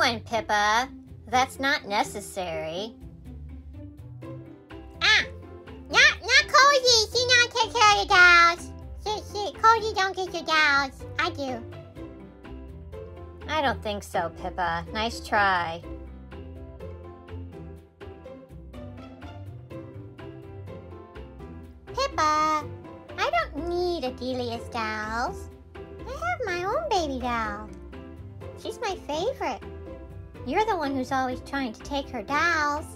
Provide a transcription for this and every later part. one, Pippa. That's not necessary. Not Cozy. She not take care of the dolls. Cozy don't get your dolls. I do. I don't think so, Pippa. Nice try. Pippa, I don't need Adelia's dolls. I have my own baby doll. She's my favorite. You're the one who's always trying to take her dolls.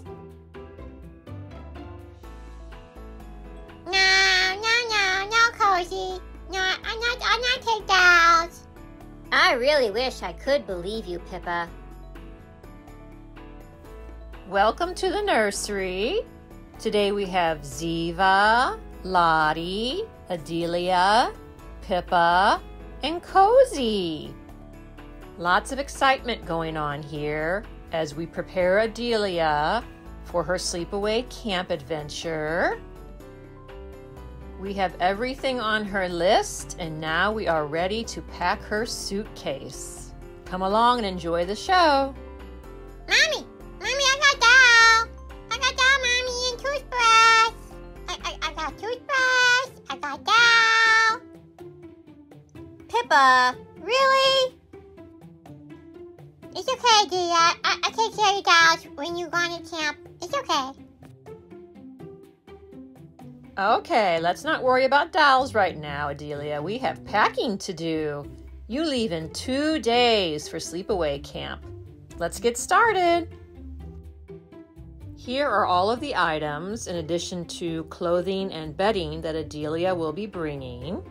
No, Cozy. No, I'm not take dolls. I really wish I could believe you, Pippa. Welcome to the nursery. Today we have Ziva, Lottie, Adelia, Pippa, and Cozy. Lots of excitement going on here as we prepare Adelia for her sleepaway camp adventure. We have everything on her list, and now we are ready to pack her suitcase. Come along and enjoy the show. Mommy, I got doll. I got doll, Mommy, and toothbrush. I got toothbrush. I got doll. Pippa, really? It's okay, Adelia. I take care of your dolls when you go on to camp. It's okay. Okay, let's not worry about dolls right now, Adelia. We have packing to do. You leave in 2 days for sleepaway camp. Let's get started. Here are all of the items in addition to clothing and bedding that Adelia will be bringing.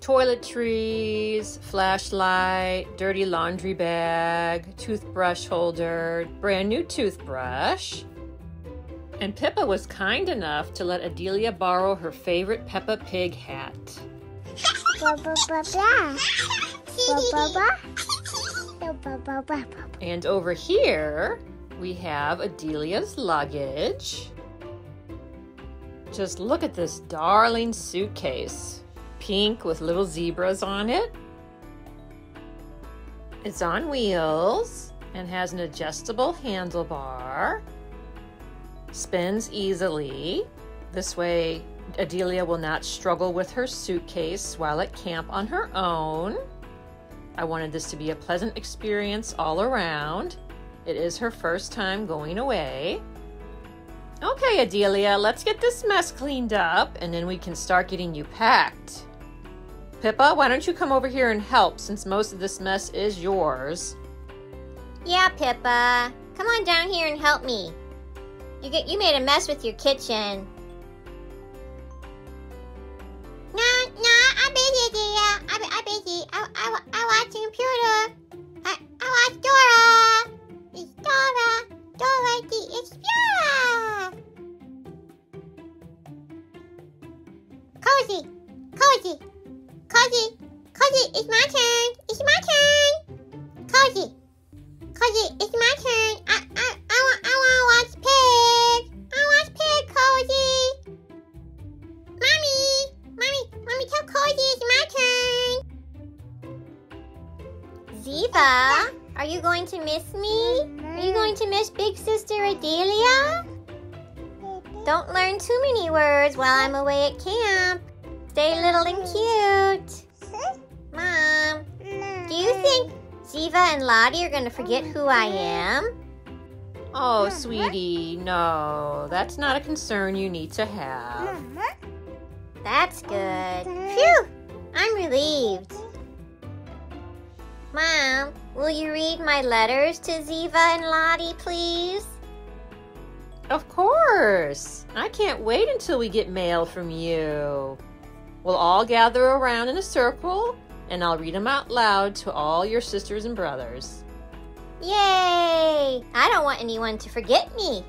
Toiletries, flashlight, dirty laundry bag, toothbrush holder, brand new toothbrush. And Pippa was kind enough to let Adelia borrow her favorite Peppa Pig hat. And over here, we have Adelia's luggage. Just look at this darling suitcase. Pink with little zebras on it. It's on wheels and has an adjustable handlebar. Spins easily. This way, Adelia will not struggle with her suitcase while at camp on her own. I wanted this to be a pleasant experience all around. It is her first time going away. Okay, Adelia, let's get this mess cleaned up and then we can start getting you packed. Pippa, why don't you come over here and help since most of this mess is yours? Yeah, Pippa. Come on down here and help me. You made a mess with your kitchen. No, I'm busy, Adelia. I'm busy. I watch the computer. I watch Dora. It's Dora the Explorer. Cozy, it's my turn. Cozy, it's my turn. Ziva, are you going to miss me? Are you going to miss Big Sister Adelia? Don't learn too many words while I'm away at camp. Stay little and cute. Mom, do you think Ziva and Lottie are going to forget who I am? Oh, sweetie, no. That's not a concern you need to have. That's good. Phew, I'm relieved. Mom, will you read my letters to Ziva and Lottie, please? Of course. I can't wait until we get mail from you. We'll all gather around in a circle, and I'll read them out loud to all your sisters and brothers. Yay! I don't want anyone to forget me.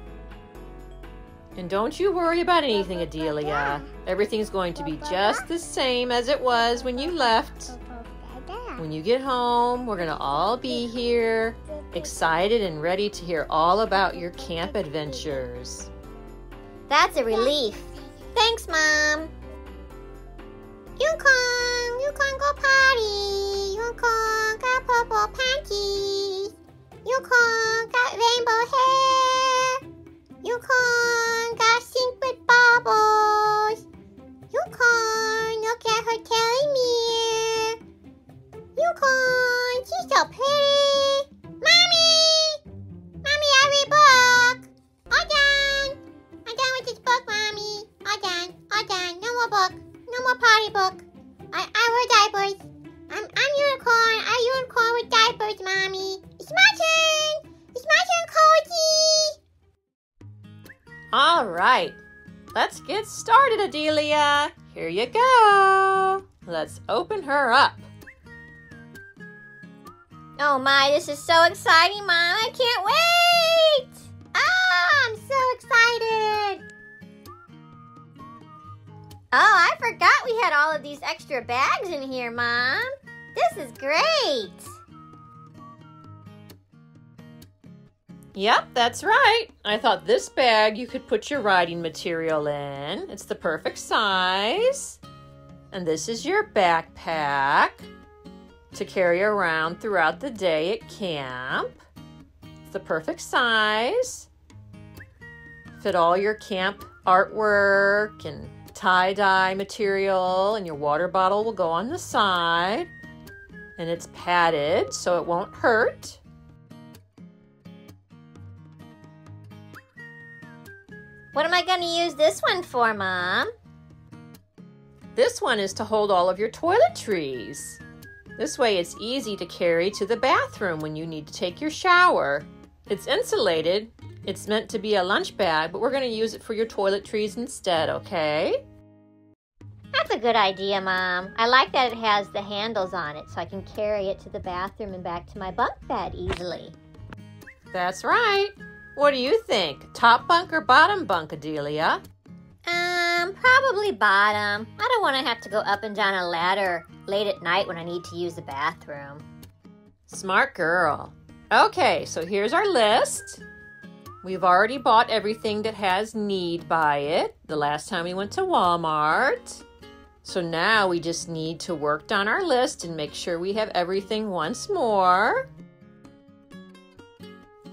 And don't you worry about anything, Adelia. Everything's going to be just the same as it was when you left. When you get home, we're going to all be here, excited and ready to hear all about your camp adventures. That's a relief. Thanks, Mom. Yukong, go potty. Yukong, got purple panties. Unicorn got rainbow hair. Unicorn got sink with bubbles. Unicorn, look at her telly mirror. Unicorn, she's so pretty. Mommy, I read book. All done. I'm done with this book, Mommy. All done. No more book. No more party book. I wear diapers. I'm unicorn. I unicorn with diapers, Mommy. It's my turn. Cozy. All right. Let's get started, Adelia. Here you go. Let's open her up. Oh my, this is so exciting, Mom. I can't wait. Oh, I'm so excited. Oh, I forgot we had all of these extra bags in here, Mom. This is great. Yep, that's right. I thought this bag you could put your writing material in. It's the perfect size. And this is your backpack to carry around throughout the day at camp. It's the perfect size. Fit all your camp artwork and tie-dye material, and your water bottle will go on the side, and it's padded so it won't hurt. What am I going to use this one for, Mom? This one is to hold all of your toiletries. This way it's easy to carry to the bathroom when you need to take your shower. It's insulated. It's meant to be a lunch bag, but we're going to use it for your toiletries instead, okay? That's a good idea, Mom. I like that it has the handles on it, so I can carry it to the bathroom and back to my bunk bed easily. That's right. What do you think? Top bunk or bottom bunk, Adelia? Probably bottom. I don't want to have to go up and down a ladder late at night when I need to use the bathroom. Smart girl. Okay, so here's our list. We've already bought everything that has need by it the last time we went to Walmart. So now we just need to work down our list and make sure we have everything once more.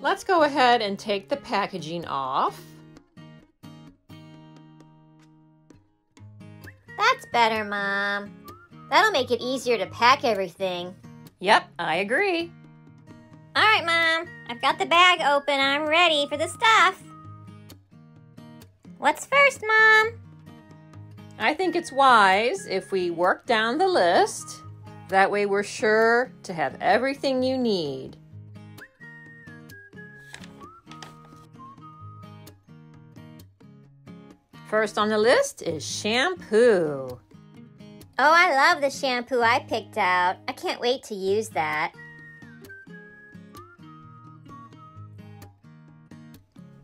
Let's go ahead and take the packaging off. That's better, Mom. That'll make it easier to pack everything. Yep, I agree. All right, Mom, I've got the bag open. I'm ready for the stuff. What's first, Mom? I think it's wise if we work down the list. That way we're sure to have everything you need. First on the list is shampoo. Oh, I love the shampoo I picked out. I can't wait to use that.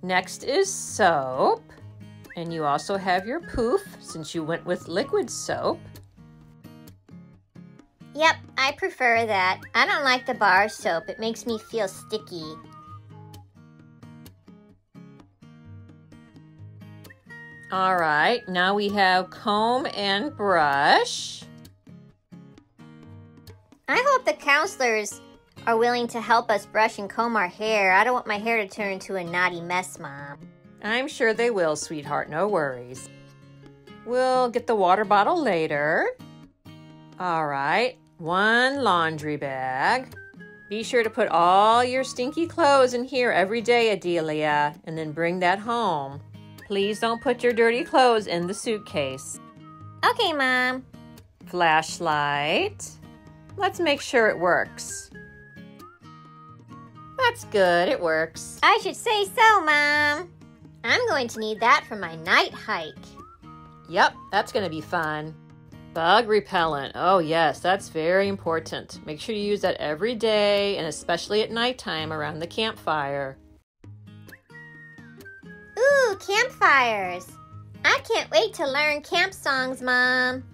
Next is soap, and you also have your poof since you went with liquid soap. Yep, I prefer that. I don't like the bar soap. It makes me feel sticky. All right, now we have comb and brush. I hope the counselors are willing to help us brush and comb our hair. I don't want my hair to turn into a naughty mess, Mom. I'm sure they will, sweetheart. No worries. We'll get the water bottle later. All right, one laundry bag. Be sure to put all your stinky clothes in here every day, Adelia, and then bring that home. Please don't put your dirty clothes in the suitcase. Okay, Mom. Flashlight. Let's make sure it works. That's good, it works. I should say so, Mom. I'm going to need that for my night hike. Yep, that's going to be fun. Bug repellent. Oh, yes, that's very important. Make sure you use that every day, and especially at nighttime around the campfire. Ooh, campfires. I can't wait to learn camp songs, Mom.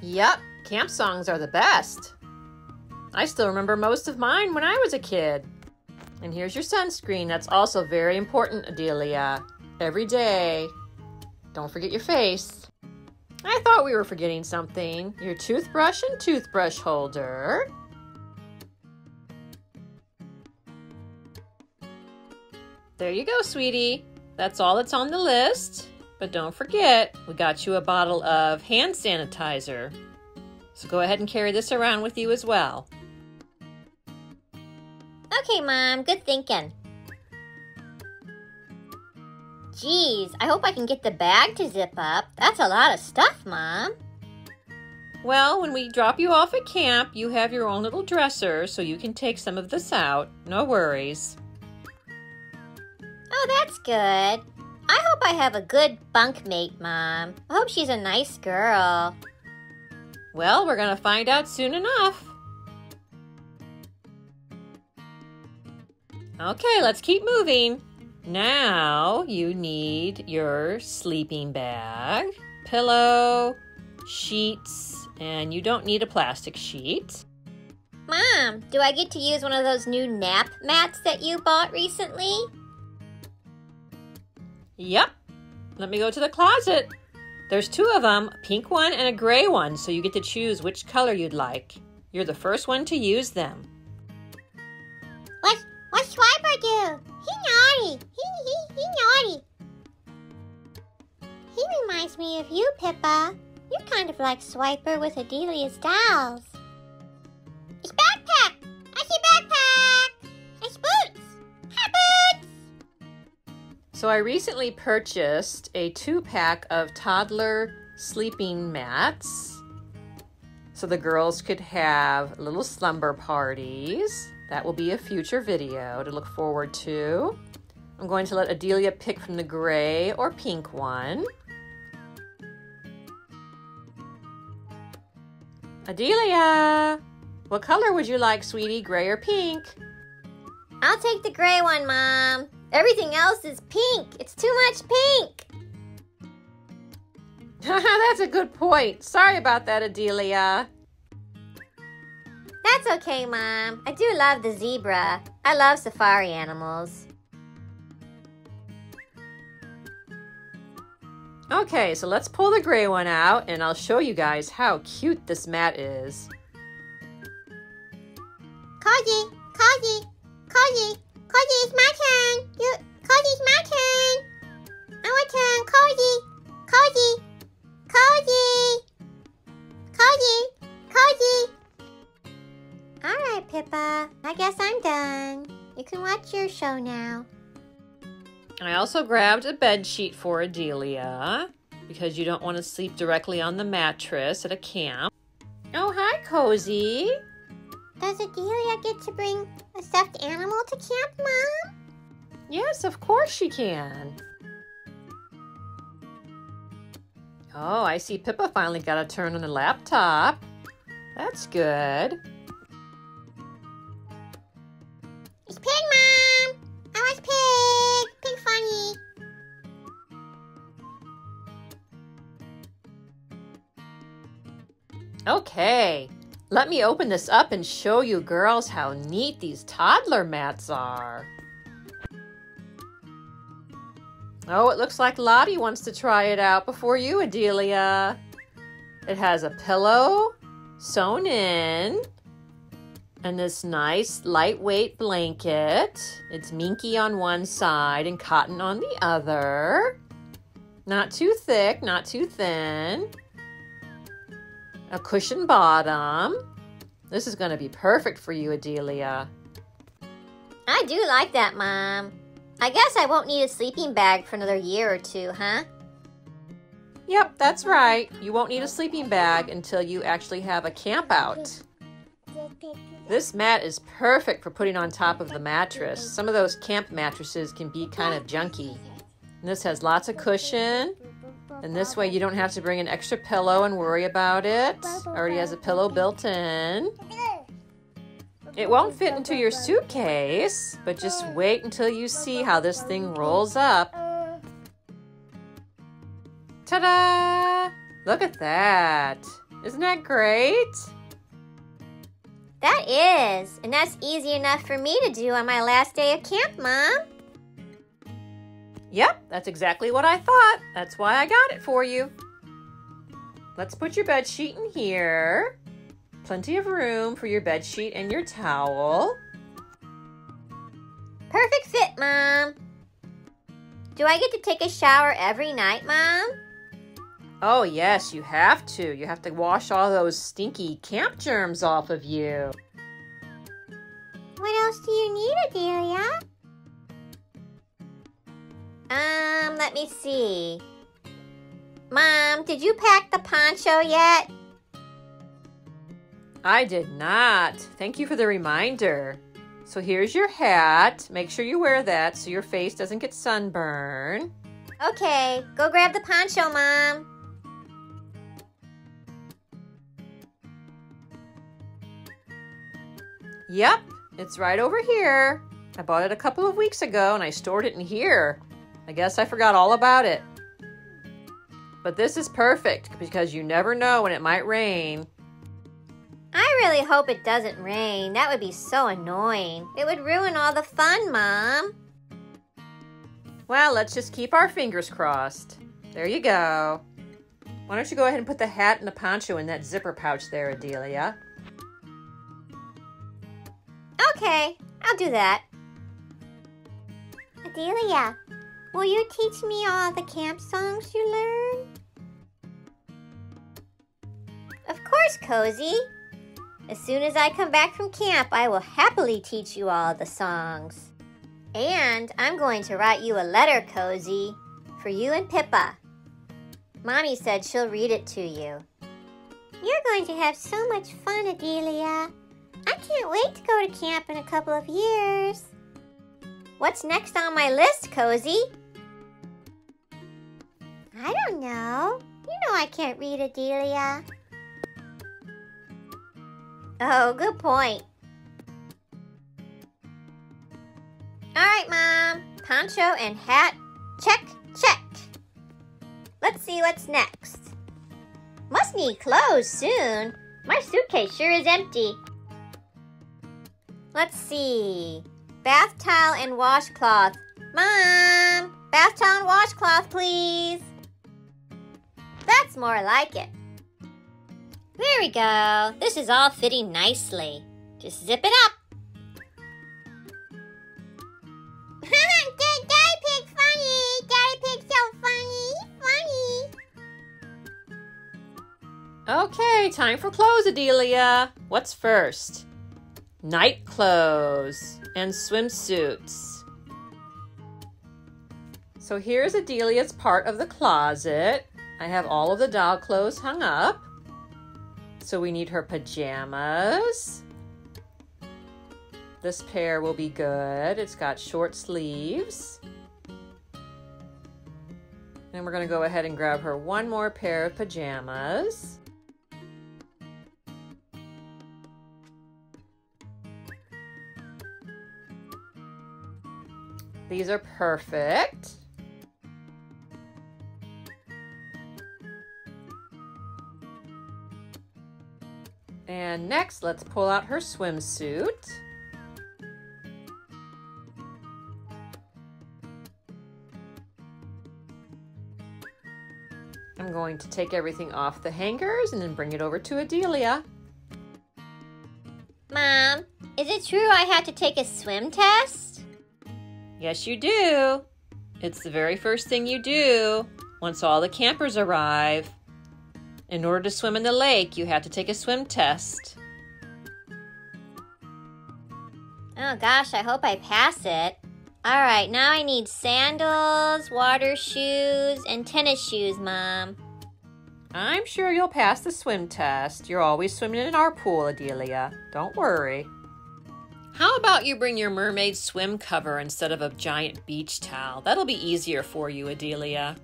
Yep, camp songs are the best. I still remember most of mine when I was a kid. And here's your sunscreen. That's also very important, Adelia. Every day. Don't forget your face. I thought we were forgetting something. Your toothbrush and toothbrush holder. There you go, sweetie. That's all that's on the list. But don't forget, we got you a bottle of hand sanitizer. So go ahead and carry this around with you as well. Okay, Mom, good thinking. Geez, I hope I can get the bag to zip up. That's a lot of stuff, Mom. Well, when we drop you off at camp, you have your own little dresser, so you can take some of this out. No worries. Oh, that's good. I hope I have a good bunkmate, Mom. I hope she's a nice girl. Well, we're going to find out soon enough. Okay, let's keep moving. Now you need your sleeping bag, pillow, sheets, and you don't need a plastic sheet. Mom, do I get to use one of those new nap mats that you bought recently? Yep. Let me go to the closet. There's two of them, a pink one and a gray one, so you get to choose which color you'd like. You're the first one to use them. What Swiper do? He naughty. He naughty. He reminds me of you, Pippa. You're kind of like Swiper with Adelia's dolls. It's backpack. I see backpack. It's boots. Hi, boots. So I recently purchased a 2-pack of toddler sleeping mats so the girls could have little slumber parties. That will be a future video to look forward to. I'm going to let Adelia pick from the gray or pink one. Adelia, what color would you like, sweetie, gray or pink? I'll take the gray one, Mom. Everything else is pink. It's too much pink. That's a good point. Sorry about that, Adelia. That's okay, Mom. I do love the zebra. I love safari animals. Okay, so let's pull the gray one out and I'll show you guys how cute this mat is. Cozy, Cozy, Cozy, Cozy, it's my turn. Cozy, it's my turn. I want to turn Cozy, Cozy, Cozy, Cozy, Cozy. All right, Pippa, I guess I'm done. You can watch your show now. I also grabbed a bed sheet for Adelia because you don't want to sleep directly on the mattress at a camp. Oh, hi, Cozy. Does Adelia get to bring a stuffed animal to camp, Mom? Yes, of course she can. Oh, I see Pippa finally got a turn on the laptop. That's good. It's Pig, Mom! I was Pig! Pig funny! Okay, let me open this up and show you girls how neat these toddler mats are. Oh, it looks like Lottie wants to try it out before you, Adelia. It has a pillow sewn in. And this nice lightweight blanket. It's minky on one side and cotton on the other. Not too thick, not too thin. A cushion bottom. This is going to be perfect for you, Adelia. I do like that, Mom. I guess I won't need a sleeping bag for another year or two, huh? Yep, that's right. You won't need a sleeping bag until you actually have a camp out. This mat is perfect for putting on top of the mattress. Some of those camp mattresses can be kind of junky. And this has lots of cushion. And this way you don't have to bring an extra pillow and worry about it. Already has a pillow built in. It won't fit into your suitcase, but just wait until you see how this thing rolls up. Ta-da! Look at that. Isn't that great? That is, and that's easy enough for me to do on my last day of camp, Mom. Yep, that's exactly what I thought. That's why I got it for you. Let's put your bed sheet in here. Plenty of room for your bed sheet and your towel. Perfect fit, Mom. Do I get to take a shower every night, Mom? Oh, yes, you have to. You have to wash all those stinky camp germs off of you. What else do you need, Adelia? Let me see. Mom, did you pack the poncho yet? I did not. Thank you for the reminder. So here's your hat. Make sure you wear that so your face doesn't get sunburn. Okay, go grab the poncho, Mom. Yep, it's right over here. I bought it a couple of weeks ago and I stored it in here. I guess I forgot all about it. But this is perfect because you never know when it might rain. I really hope it doesn't rain. That would be so annoying. It would ruin all the fun, Mom. Well, let's just keep our fingers crossed. There you go. Why don't you go ahead and put the hat and the poncho in that zipper pouch there, Adelia? Okay, I'll do that. Adelia, will you teach me all the camp songs you learned? Of course, Cozy. As soon as I come back from camp, I will happily teach you all the songs. And I'm going to write you a letter, Cozy, for you and Pippa. Mommy said she'll read it to you. You're going to have so much fun, Adelia. I can't wait to go to camp in a couple of years. What's next on my list, Cozy? I don't know. You know I can't read, Adelia. Oh, good point. All right, Mom. Poncho and hat. Check, check. Let's see what's next. Must need clothes soon. My suitcase sure is empty. Let's see. Bath towel and washcloth. Mom, bath towel and washcloth, please. That's more like it. There we go. This is all fitting nicely. Just zip it up. Daddy Pig funny. Daddy Pig so funny. Okay, time for clothes, Adelia. What's first? Night clothes and swimsuits. So here's Adelia's part of the closet. I have all of the doll clothes hung up. So we need her pajamas. This pair will be good. It's got short sleeves. And we're going to go ahead and grab her one more pair of pajamas. These are perfect. And next, let's pull out her swimsuit. I'm going to take everything off the hangers and then bring it over to Adelia. Mom, is it true I have to take a swim test? Yes, you do. It's the very first thing you do once all the campers arrive. In order to swim in the lake, you have to take a swim test. Oh gosh, I hope I pass it. All right, now I need sandals, water shoes, and tennis shoes, Mom. I'm sure you'll pass the swim test. You're always swimming in our pool, Adelia. Don't worry. How about you bring your mermaid swim cover instead of a giant beach towel? That'll be easier for you, Adelia.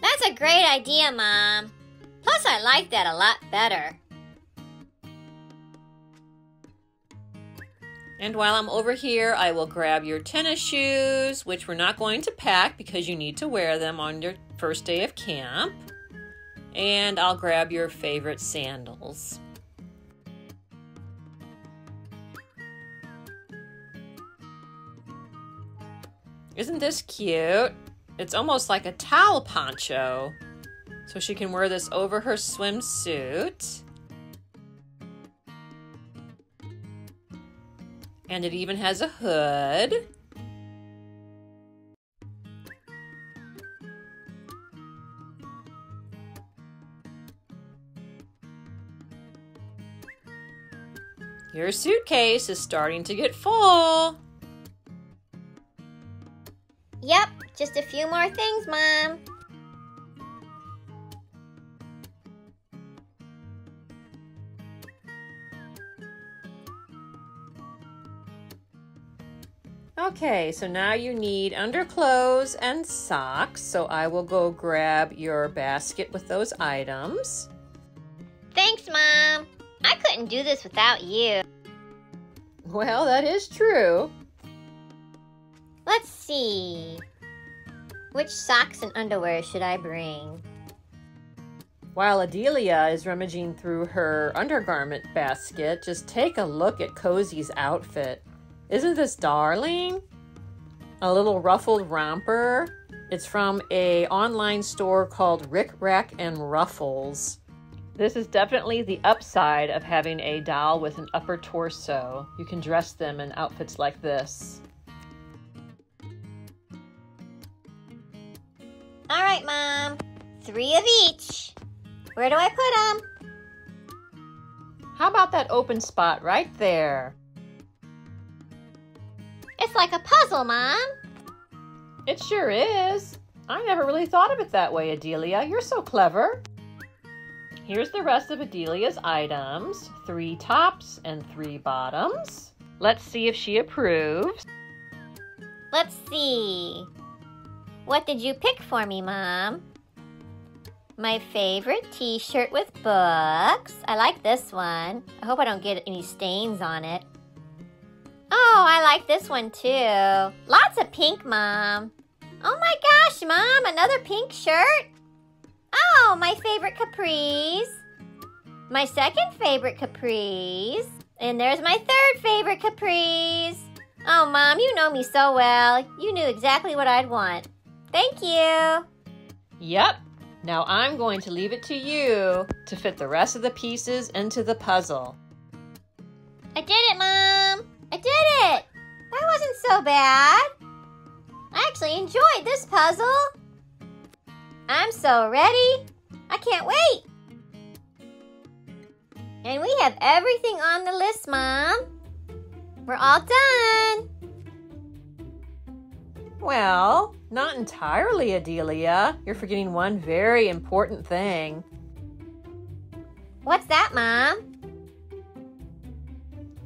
That's a great idea, Mom. Plus, I like that a lot better. And while I'm over here, I will grab your tennis shoes, which we're not going to pack because you need to wear them on your first day of camp. And I'll grab your favorite sandals. Isn't this cute? It's almost like a towel poncho, so she can wear this over her swimsuit. And it even has a hood. Your suitcase is starting to get full. Yep, just a few more things, Mom. Okay, so now you need underclothes and socks, so I will go grab your basket with those items. Thanks, Mom. I couldn't do this without you. Well, that is true. Let's see. Which socks and underwear should I bring? While Adelia is rummaging through her undergarment basket, just take a look at Cozy's outfit. Isn't this darling? A little ruffled romper. It's from an online store called Rickrack and Ruffles. This is definitely the upside of having a doll with an upper torso. You can dress them in outfits like this. All right, Mom. 3 of each. Where do I put them? How about that open spot right there? It's like a puzzle, Mom. It sure is. I never really thought of it that way, Adelia. You're so clever. Here's the rest of Adelia's items. 3 tops and 3 bottoms. Let's see if she approves. Let's see. What did you pick for me, Mom? My favorite t-shirt with books. I like this one. I hope I don't get any stains on it. Oh, I like this one too. Lots of pink, Mom. Oh my gosh, Mom, another pink shirt? Oh, my favorite capris. My second favorite capris. And there's my third favorite capris. Oh, Mom, you know me so well. You knew exactly what I'd want. Thank you. Yep. Now I'm going to leave it to you to fit the rest of the pieces into the puzzle. I did it, Mom. I did it. That wasn't so bad. I actually enjoyed this puzzle. I'm so ready. I can't wait. And we have everything on the list, Mom. We're all done. Well, not entirely, Adelia. You're forgetting one very important thing. What's that, Mom?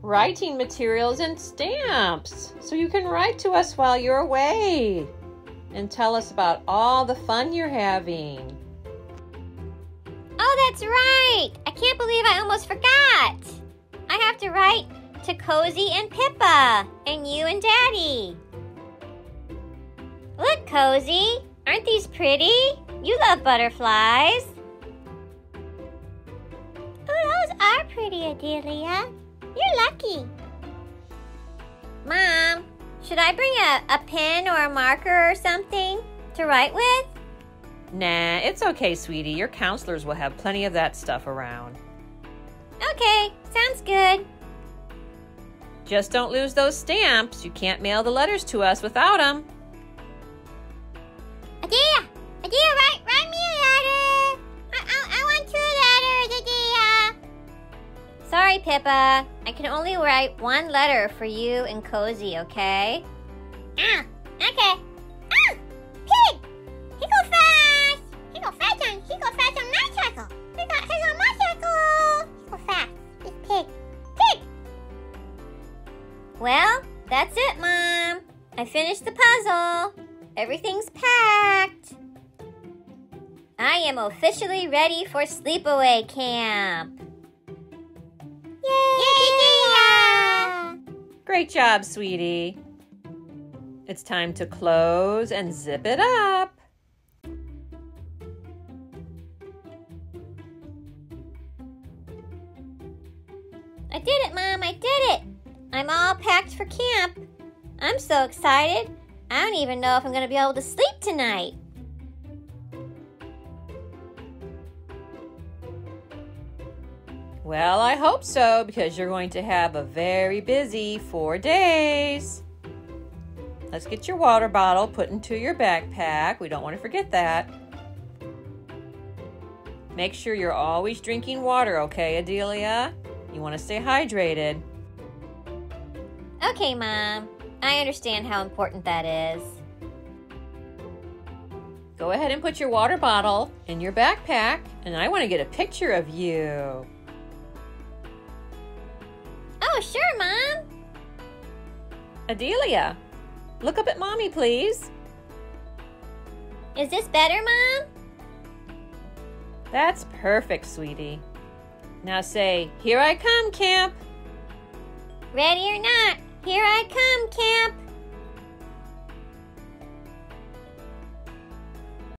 Writing materials and stamps. So you can write to us while you're away and tell us about all the fun you're having. Oh, that's right. I can't believe I almost forgot. I have to write to Cozy and Pippa and you and Daddy. Look, Cozy, aren't these pretty? You love butterflies. Oh, those are pretty, Adelia. You're lucky. Mom, should I bring a pen or a marker or something to write with? Nah, it's okay, sweetie. Your counselors will have plenty of that stuff around. Okay, sounds good. Just don't lose those stamps. You can't mail the letters to us without them. Adelia, write me a letter. I want 2 letters, Adelia. Sorry, Pippa. I can only write 1 letter for you and Cozy, okay? Okay. Pig! He go fast on my cycle. He's on my cycle. He go fast. He's pig. Pig! Well, that's it, Mom. I finished the puzzle. Everything's packed. I am officially ready for sleepaway camp. Yay! Great job, sweetie. It's time to close and zip it up. I did it, Mom. I did it. I'm all packed for camp. I'm so excited. I don't even know if I'm going to be able to sleep tonight. Well, I hope so, because you're going to have a very busy 4 days. Let's get your water bottle put into your backpack. We don't want to forget that. Make sure you're always drinking water, okay, Adelia? You want to stay hydrated. Okay, Mom. I understand how important that is. Go ahead and put your water bottle in your backpack, and I want to get a picture of you. Oh, sure, Mom. Adelia, look up at Mommy, please. Is this better, Mom? That's perfect, sweetie. Now say, here I come, Camp. Ready or not, here I come, Camp.